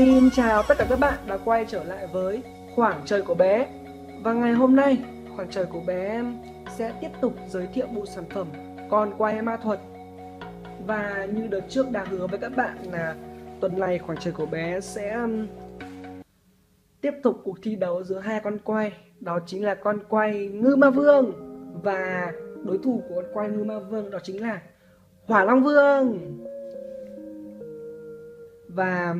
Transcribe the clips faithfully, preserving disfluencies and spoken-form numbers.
Xin chào tất cả các bạn đã quay trở lại với Khoảng Trời của bé. Và ngày hôm nay, Khoảng Trời của bé sẽ tiếp tục giới thiệu bộ sản phẩm Con Quay Ma Thuật. Và như đợt trước đã hứa với các bạn là tuần này Khoảng Trời của bé sẽ tiếp tục cuộc thi đấu giữa hai con quay. Đó chính là con quay Ngư Ma Vương, và đối thủ của con quay Ngư Ma Vương đó chính là Hỏa Long Vương. Và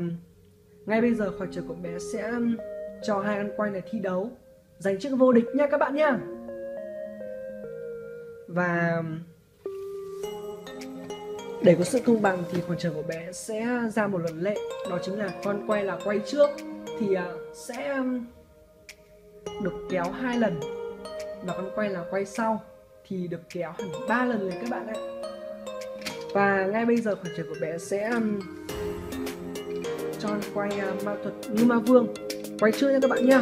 ngay bây giờ Khoảng Trời của bé sẽ cho hai con quay này thi đấu giành chức vô địch nha các bạn nha. Và để có sự công bằng thì Khoảng Trời của bé sẽ ra một luật lệ, đó chính là con quay là quay trước thì sẽ được kéo hai lần, và con quay là quay sau thì được kéo hẳn ba lần lên các bạn ạ. Và ngay bây giờ Khoảng Trời của bé sẽ cho con quay uh, ma thuật Ngư Ma Vương quay trước nha các bạn nhá.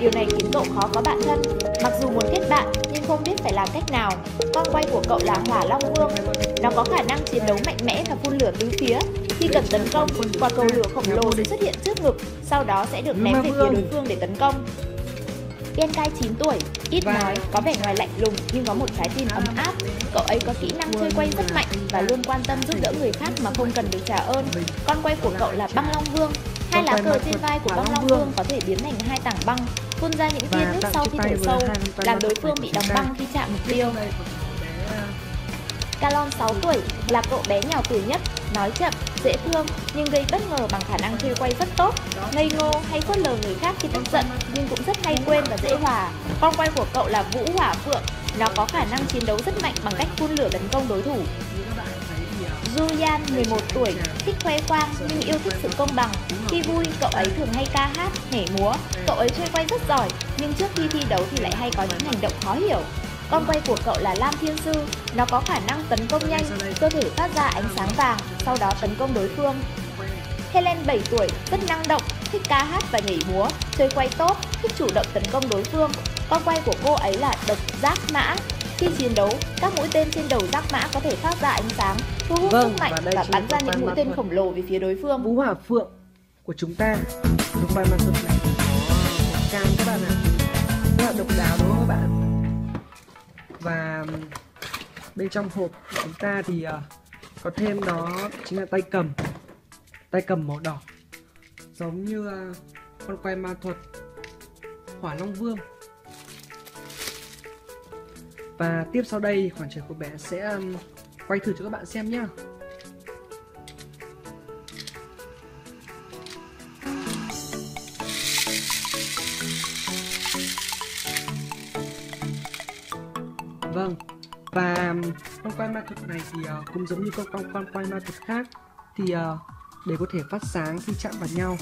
Điều này khiến cậu khó có bạn thân. Mặc dù muốn kết bạn nhưng không biết phải làm cách nào. Con quay của cậu là Hỏa Long Vương. Nó có khả năng chiến đấu mạnh mẽ và phun lửa tứ phía. Khi cần tấn công, quả cầu lửa khổng lồ sẽ xuất hiện trước ngực, sau đó sẽ được ném về phía đối phương để tấn công. Genkai chín tuổi, ít nói, có vẻ ngoài lạnh lùng nhưng có một trái tim ấm áp. Cậu ấy có kỹ năng chơi quay rất mạnh và luôn quan tâm giúp đỡ người khác mà không cần được trả ơn. Con quay của cậu là Băng Long Vương. Hai lá cờ trên vai của Băng Long Vương có thể biến thành hai tảng băng, phun ra những tia nước sau khi thổi sâu, làm đối phương bị đóng băng khi chạm mục tiêu. Calon sáu tuổi là cậu bé nhỏ tuổi nhất, nói chậm, dễ thương nhưng gây bất ngờ bằng khả năng chơi quay rất tốt, ngây ngô hay phớt lờ người khác khi tức giận nhưng cũng rất hay quên và dễ hòa. Con quay của cậu là Vũ Hỏa Phượng, nó có khả năng chiến đấu rất mạnh bằng cách phun lửa tấn công đối thủ. Julian mười một tuổi, thích khoe khoang nhưng yêu thích sự công bằng. Khi vui, cậu ấy thường hay ca hát, nhảy múa. Cậu ấy chơi quay rất giỏi, nhưng trước khi thi đấu thì lại hay có những hành động khó hiểu. Con quay của cậu là Lam Thiên Sư. Nó có khả năng tấn công nhanh, cơ thể phát ra ánh sáng vàng, sau đó tấn công đối phương. Helen bảy tuổi, rất năng động, thích ca hát và nhảy múa, chơi quay tốt, thích chủ động tấn công đối phương. Con quay của cô ấy là Độc Giác Mã. Khi chiến đấu, các mũi tên trên đầu Giác Mã có thể phát ra ánh sáng, thu hút sức mạnh và, và bắn ra những mũi tên khổng lồ về phía đối phương. Vũ Hỏa Phượng của chúng ta, con quay ma thuật này có cam các bạn ạ, rất là độc đáo đúng không các bạn? Và bên trong hộp của chúng ta thì uh, có thêm đó chính là tay cầm, tay cầm màu đỏ, giống như uh, con quay ma thuật Hỏa Long Vương. Và tiếp sau đây Khoảng Trời của bé sẽ um, quay thử cho các bạn xem nhé. Vâng, và con quay ma thuật này thì uh, cũng giống như con, con, con quay ma thuật khác, thì uh, để có thể phát sáng khi chạm vào nhau.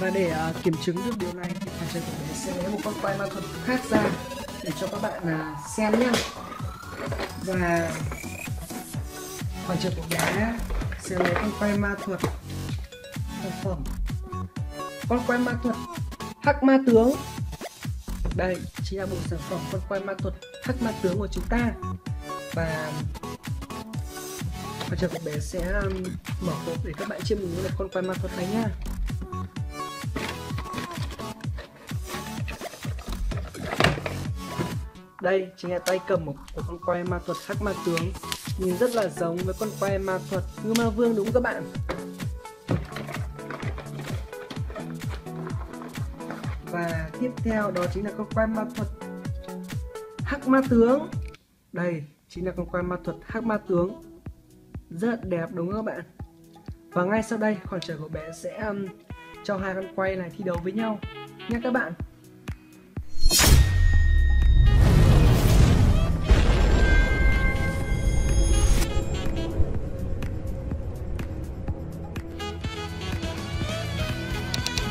Và để uh, kiểm chứng được điều này thì Khoảng Trời của bé sẽ lấy một con quay ma thuật khác ra để cho các bạn uh, xem nhé. Và Khoảng Trời của bé sẽ lấy con quay ma thuật sản phẩm, con quay ma thuật Hắc Ma Tướng. Đây chính là bộ sản phẩm con quay ma thuật Hắc Ma Tướng của chúng ta. Và Khoảng Trời của bé sẽ um, mở hộp để các bạn chiêm ngưỡng được con quay ma thuật này nha. Đây chính là tay cầm của con quay ma thuật Hắc Ma Tướng nhìn rất là giống với con quay ma thuật Ngư Ma Vương đúng các bạn. Và tiếp theo đó chính là con quay ma thuật Hắc Ma Tướng. Đây chính là con quay ma thuật Hắc Ma Tướng, rất đẹp đúng không các bạn. Và ngay sau đây khoảng trời của bé sẽ um, cho hai con quay này thi đấu với nhau nha các bạn.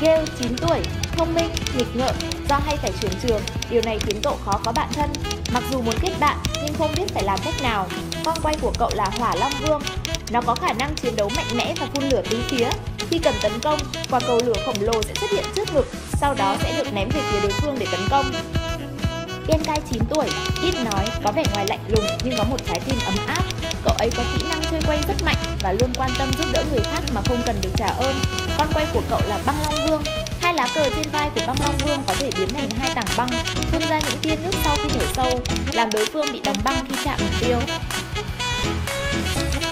Gale chín tuổi, thông minh, nghịch ngợm, do hay phải chuyển trường, điều này khiến cậu khó có bạn thân. Mặc dù muốn kết bạn nhưng không biết phải làm cách nào. Con quay của cậu là Hỏa Long Vương. Nó có khả năng chiến đấu mạnh mẽ và phun lửa tứ phía. Khi cần tấn công, quả cầu lửa khổng lồ sẽ xuất hiện trước ngực, sau đó sẽ được ném về phía đối phương để tấn công. Genkai chín tuổi, ít nói, có vẻ ngoài lạnh lùng nhưng có một trái tim ấm áp. Cậu ấy có kỹ năng chơi quay rất mạnh và luôn quan tâm giúp đỡ người khác mà không cần được trả ơn. Con quay của cậu là Băng Long Vương. Hai lá cờ trên vai của Băng Long Vương có thể biến thành hai tảng băng, phun ra những tia nước sau khi thổi sâu, làm đối phương bị đóng băng khi chạm mục tiêu.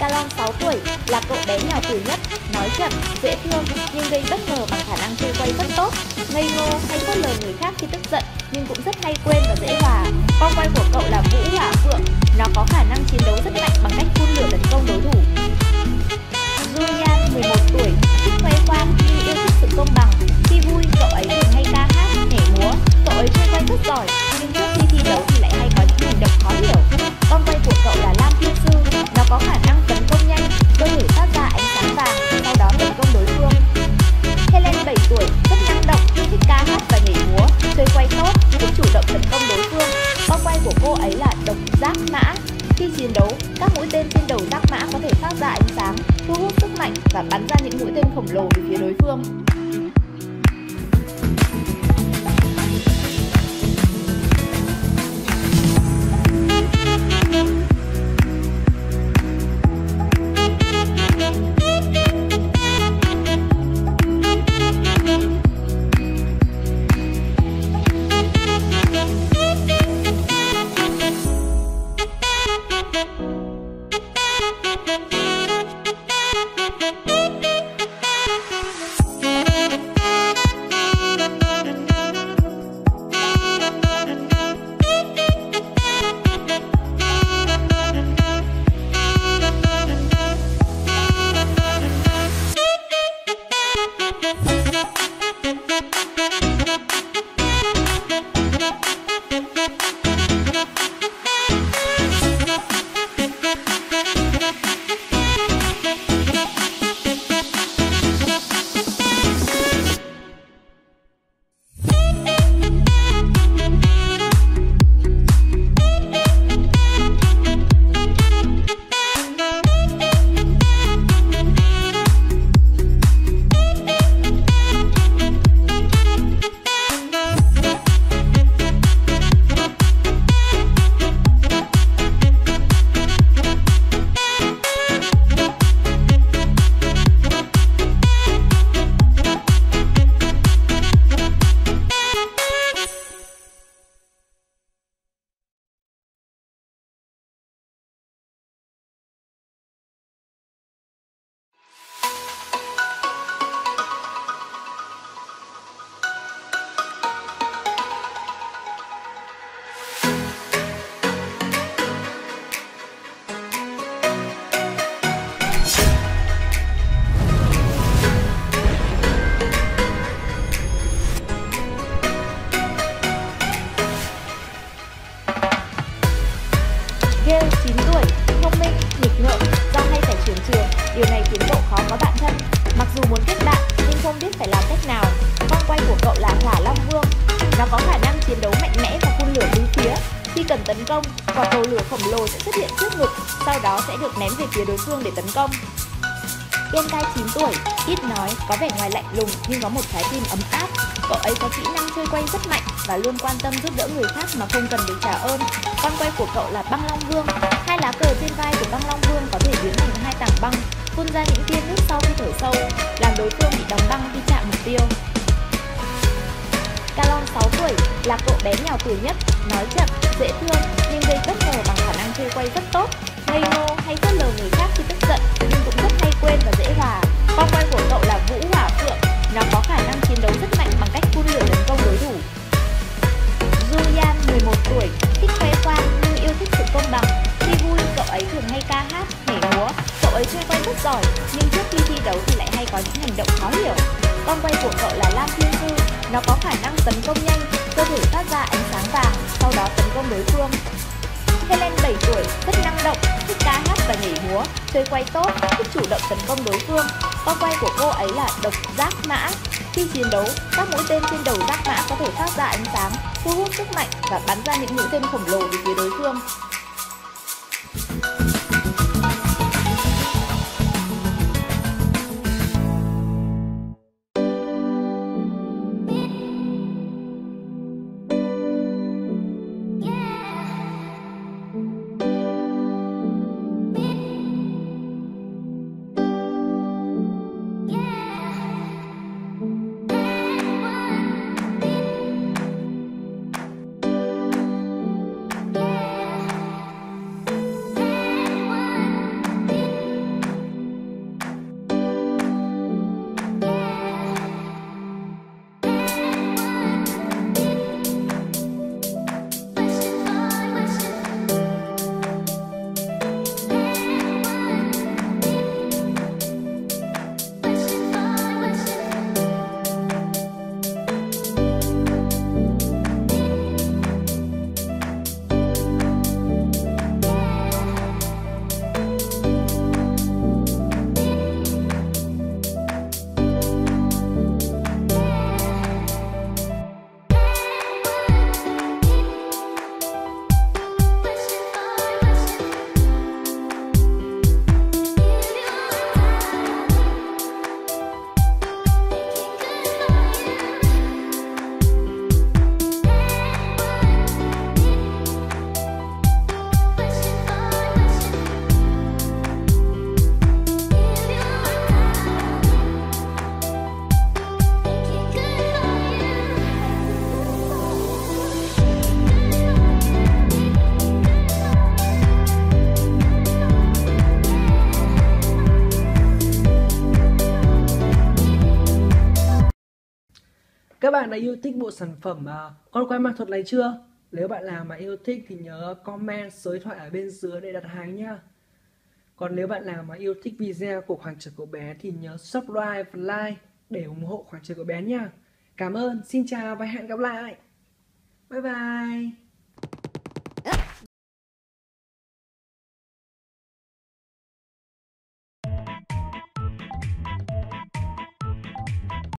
Calong sáu tuổi, là cậu bé nhỏ tuổi nhất, nói chậm, dễ thương nhưng gây bất ngờ bằng khả năng chơi quay rất tốt, ngây ngô hay phớt lờ người khác khi tức giận nhưng cũng rất hay quên và dễ hòa. Con quay của cậu là Vũ Hỏa Phượng, nó có khả năng chiến đấu rất mạnh bằng cách phun lửa tấn công đối thủ. Julian mười một tuổi, thích khoe khoang nhưng yêu thích sự công bằng. Khi vui, cậu ấy thường hay ca hát, nhảy múa. Cậu ấy chơi quay rất giỏi nhưng trước khi thi đấu thì lại hay có những hành động khó hiểu. Con quay của cậu là Lam Thiên Sư, nó có khả năng tấn công nhanh, đôi người phát ra ánh sáng vàng, sau đó tấn công đối phương. Helen bảy tuổi, rất năng động, thích ca hát và nhảy múa, chơi quay tốt, cũng chủ động tấn công đối phương. Con quay của cô ấy là Độc Giác Mã. Khi chiến đấu, các mũi tên trên đầu giác mã có thể phát ra ánh sáng, thu hút sức mạnh và bắn ra những mũi tên khổng lồ về phía đối phương. Genkai chín tuổi, ít nói, có vẻ ngoài lạnh lùng nhưng có một trái tim ấm áp. Cậu ấy có kỹ năng chơi quay rất mạnh và luôn quan tâm giúp đỡ người khác mà không cần được trả ơn. Con quay của cậu là Băng Long Vương. Hai lá cờ trên vai của Băng Long Vương có thể biến thành hai tảng băng, phun ra những tia nước sau khi thổi sâu, làm đối phương bị đóng băng khi chạm mục tiêu. Calong sáu tuổi, là cậu bé nhỏ tuổi nhất, nói chậm, dễ thương nhưng gây bất ngờ bằng khả năng chơi quay rất tốt, ngây ngô hay phớt lờ người khác khi tức giận, nhưng cũng rất hay quên và dễ hòa. Con quay của cậu là Vũ Hỏa Phượng, nó có khả năng chiến đấu rất mạnh bằng cách phun lửa tấn công đối thủ. Julian, mười một tuổi, thích khoe khoang nhưng yêu thích sự công bằng. Khi vui, cậu ấy thường hay ca hát, nhảy múa. Cậu ấy chơi quay rất giỏi, nhưng trước khi thi đấu thì lại hay có những hành động khó hiểu. Con quay của cậu là Lam Thiên Sư, nó có khả năng tấn công nhanh, cơ thể phát ra ánh sáng vàng, sau đó tấn công đối phương. Helen, bảy tuổi, rất năng động, thích ca hát và nhảy múa, chơi quay tốt, thích chủ động tấn công đối phương. Con quay của cô ấy là Độc Giác Mã. Khi chiến đấu, các mũi tên trên đầu giác mã có thể phát ra ánh sáng, thu hút sức mạnh và bắn ra những mũi tên khổng lồ về phía đối phương. Các bạn đã yêu thích bộ sản phẩm uh, con quay ma thuật này chưa? Nếu bạn nào mà yêu thích thì nhớ comment, số thoại ở bên dưới để đặt hàng nhá. Còn nếu bạn nào mà yêu thích video của Khoảng Trời Cậu Bé thì nhớ subscribe và like để ủng hộ Khoảng Trời Cậu Bé nha. Cảm ơn, xin chào và hẹn gặp lại. Bye bye.